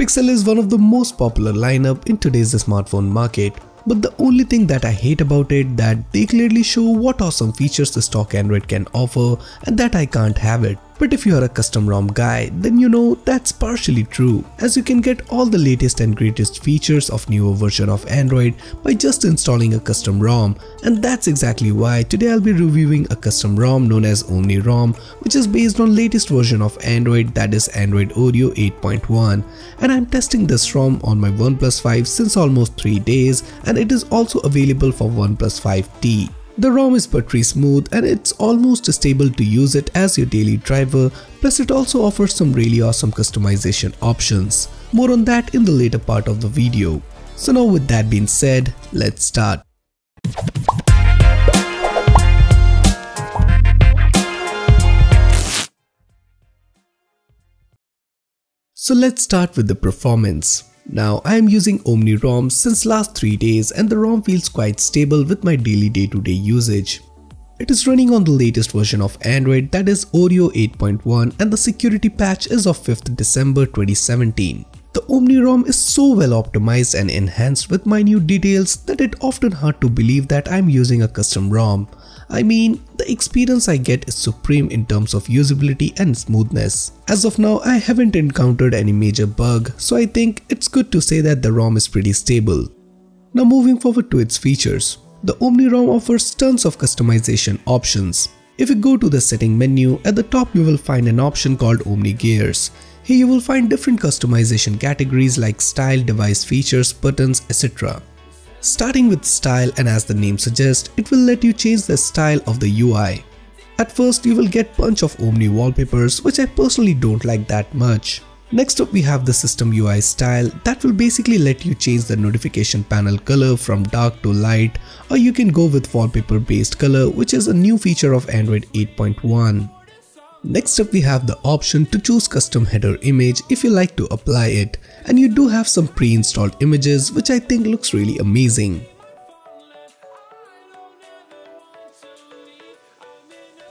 Pixel is one of the most popular lineup in today's smartphone market, but the only thing that I hate about it that they clearly show what awesome features the stock Android can offer and that I can't have it. But if you are a custom ROM guy, then you know that's partially true, as you can get all the latest and greatest features of newer version of Android by just installing a custom ROM, and that's exactly why today I'll be reviewing a custom ROM known as Omni Rom, which is based on latest version of Android, that is Android Oreo 8.1, and I'm testing this ROM on my OnePlus 5 since almost 3 days, and it is also available for OnePlus 5T. The ROM is buttery smooth and it's almost stable to use it as your daily driver, plus it also offers some really awesome customization options. More on that in the later part of the video. So now with that being said, let's start. So let's start with the performance. Now I am using Omni ROM since last 3 days and the ROM feels quite stable with my daily day-to-day usage. It is running on the latest version of Android, that is Oreo 8.1, and the security patch is of 5th December 2017. The Omni ROM is so well optimized and enhanced with minute details that it often hard to believe that I am using a custom ROM. I mean, the experience I get is supreme in terms of usability and smoothness. As of now, I haven't encountered any major bug, so I think it's good to say that the ROM is pretty stable. Now moving forward to its features. The Omni ROM offers tons of customization options. If you go to the setting menu, at the top you will find an option called Omni Gears. Here you will find different customization categories like style, device features, buttons, etc. Starting with style, and as the name suggests, it will let you change the style of the UI. At first you will get bunch of Omni wallpapers, which I personally don't like that much. Next up we have the system UI style, that will basically let you change the notification panel color from dark to light, or you can go with wallpaper based color, which is a new feature of Android 8.1. Next up we have the option to choose custom header image if you like to apply it, and you do have some pre-installed images, which I think looks really amazing.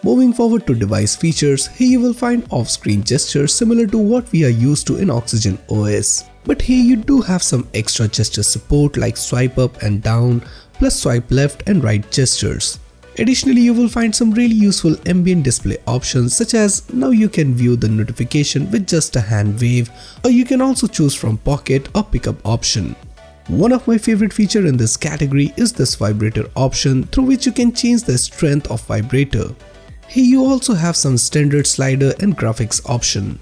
Moving forward to device features, here you will find off-screen gestures similar to what we are used to in Oxygen OS. But here you do have some extra gesture support like swipe up and down, plus swipe left and right gestures. Additionally, you will find some really useful ambient display options, such as now you can view the notification with just a hand wave, or you can also choose from pocket or pickup option. One of my favorite feature in this category is this vibrator option, through which you can change the strength of vibrator. Here you also have some standard slider and graphics option.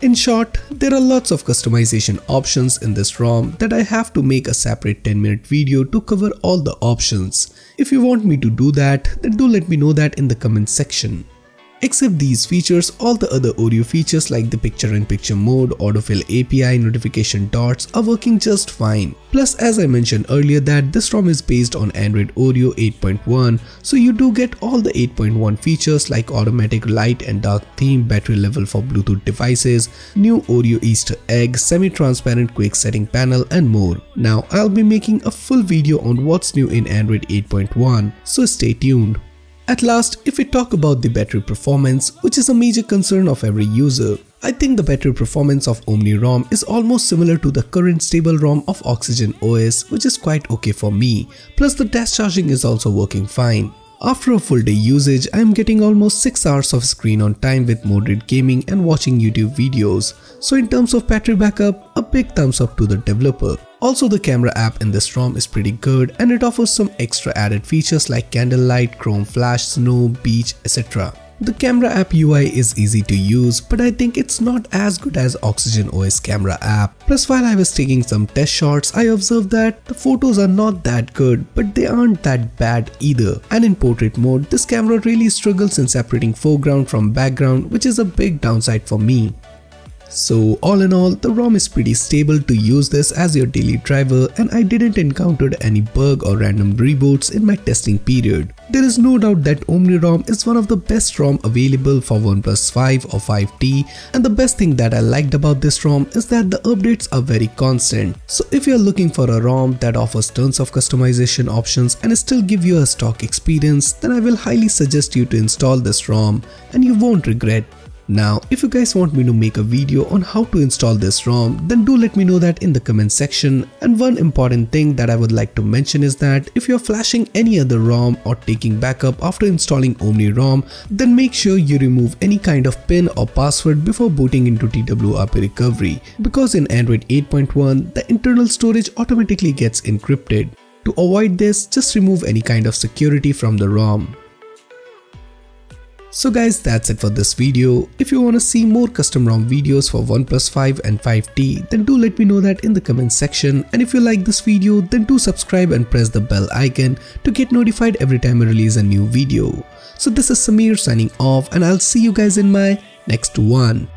In short, there are lots of customization options in this ROM that I have to make a separate 10-minute video to cover all the options. If you want me to do that, then do let me know that in the comment section. Except these features, all the other Oreo features like the picture-in-picture mode, autofill API, notification dots are working just fine. Plus, as I mentioned earlier that this ROM is based on Android Oreo 8.1, so you do get all the 8.1 features like automatic light and dark theme, battery level for Bluetooth devices, new Oreo Easter egg, semi-transparent quick setting panel and more. Now I'll be making a full video on what's new in Android 8.1, so stay tuned. At last, if we talk about the battery performance, which is a major concern of every user, I think the battery performance of Omni ROM is almost similar to the current stable ROM of Oxygen OS, which is quite okay for me, plus the dash charging is also working fine. After a full day usage, I am getting almost 6 hours of screen on time with moderate gaming and watching YouTube videos, so in terms of battery backup, a big thumbs up to the developer. Also, the camera app in this ROM is pretty good and it offers some extra added features like candlelight, chrome flash, snow, beach, etc. The camera app UI is easy to use, but I think it's not as good as Oxygen OS camera app. Plus, while I was taking some test shots, I observed that the photos are not that good, but they aren't that bad either. And in portrait mode, this camera really struggles in separating foreground from background, which is a big downside for me. So all in all, the ROM is pretty stable to use this as your daily driver, and I didn't encounter any bug or random reboots in my testing period. There is no doubt that Omni ROM is one of the best ROM available for OnePlus 5 or 5T, and the best thing that I liked about this ROM is that the updates are very constant. So if you are looking for a ROM that offers tons of customization options and still give you a stock experience, then I will highly suggest you to install this ROM and you won't regret. Now, if you guys want me to make a video on how to install this ROM, then do let me know that in the comment section. And one important thing that I would like to mention is that if you're flashing any other ROM or taking backup after installing Omni ROM, then make sure you remove any kind of PIN or password before booting into TWRP recovery, because in Android 8.1, the internal storage automatically gets encrypted. To avoid this, just remove any kind of security from the ROM. So guys, that's it for this video. If you want to see more custom ROM videos for OnePlus 5 and 5T, then do let me know that in the comment section. And if you like this video, then do subscribe and press the bell icon to get notified every time I release a new video. So this is Sameer signing off, and I'll see you guys in my next one.